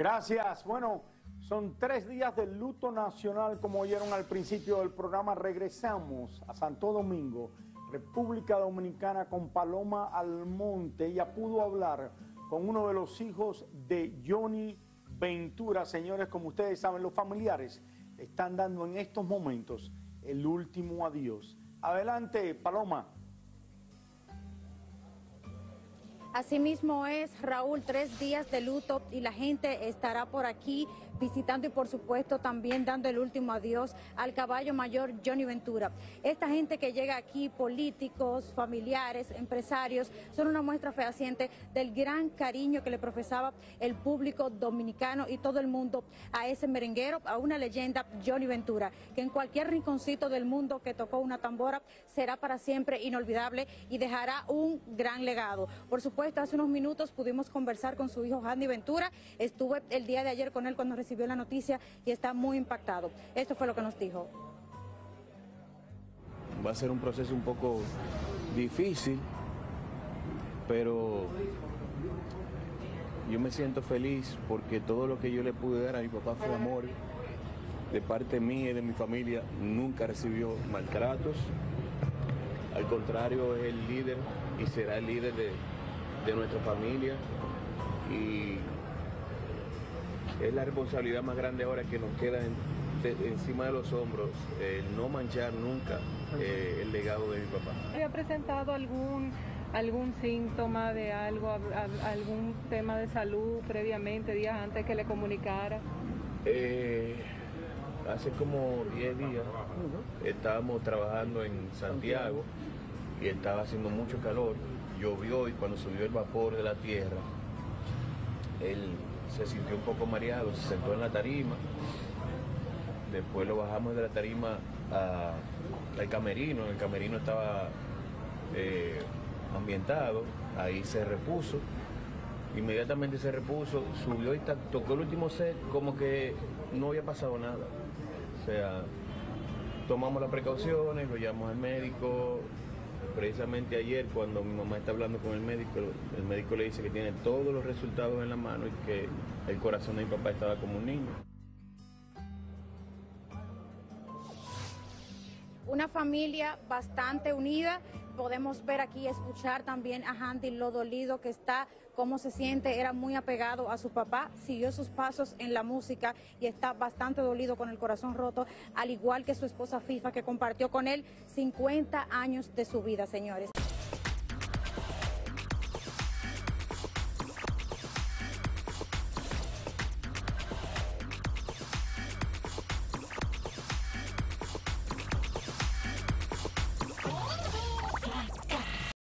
Gracias. Bueno, son 3 días de luto nacional, como oyeron al principio del programa. Regresamos a Santo Domingo, República Dominicana, con Paloma Almonte. Ella pudo hablar con uno de los hijos de Johnny Ventura. Señores, como ustedes saben, los familiares están dando en estos momentos el último adiós. Adelante, Paloma. Asimismo es, Raúl, 3 días de luto y la gente estará por aquí visitando y por supuesto también dando el último adiós al caballo mayor Johnny Ventura. Esta gente que llega aquí, políticos, familiares, empresarios, son una muestra fehaciente del gran cariño que le profesaba el público dominicano y todo el mundo a ese merenguero, a una leyenda, Johnny Ventura, que en cualquier rinconcito del mundo que tocó una tambora será para siempre inolvidable y dejará un gran legado. Por supuesto, hace unos minutos pudimos conversar con su hijo Jandy Ventura. Estuve el día de ayer con él cuando recibió la noticia y está muy impactado. Esto fue lo que nos dijo. Va a ser un proceso un poco difícil, pero yo me siento feliz porque todo lo que yo le pude dar a mi papá fue amor. De parte mía y de mi familia nunca recibió maltratos. Al contrario, es el líder y será el líder de nuestra familia. Y es la responsabilidad más grande ahora que nos queda encima de los hombros, no manchar nunca el legado de mi papá. ¿Había presentado algún síntoma de algo, algún tema de salud previamente, días antes que le comunicara? Hace como 10 días estábamos trabajando en Santiago y estaba haciendo mucho calor, llovió y cuando subió el vapor de la tierra, él se sintió un poco mareado, se sentó en la tarima, después lo bajamos de la tarima al camerino, el camerino estaba ambientado, ahí se repuso, inmediatamente se repuso, subió y tocó el último set como que no había pasado nada, o sea, tomamos las precauciones, lo llevamos al médico. Precisamente ayer cuando mi mamá está hablando con el médico le dice que tiene todos los resultados en la mano y que el corazón de mi papá estaba como un niño. Una familia bastante unida. Podemos ver aquí, escuchar también a Jandy lo dolido que está, cómo se siente. Era muy apegado a su papá, siguió sus pasos en la música y está bastante dolido, con el corazón roto, al igual que su esposa Fifa, que compartió con él 50 años de su vida, señores.